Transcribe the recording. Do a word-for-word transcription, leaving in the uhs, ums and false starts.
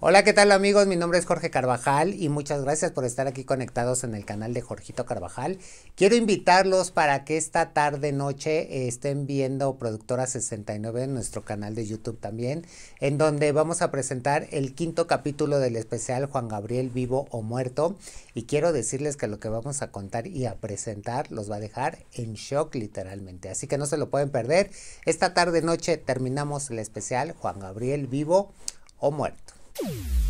Hola, ¿qué tal amigos? Mi nombre es Jorge Carbajal y muchas gracias por estar aquí conectados en el canal de Jorgito Carbajal. Quiero invitarlos para que esta tarde noche estén viendo Productora sesenta y nueve en nuestro canal de YouTube también, en donde vamos a presentar el quinto capítulo del especial Juan Gabriel vivo o muerto, y quiero decirles que lo que vamos a contar y a presentar los va a dejar en shock literalmente, así que no se lo pueden perder. Esta tarde noche terminamos el especial Juan Gabriel vivo o muerto. You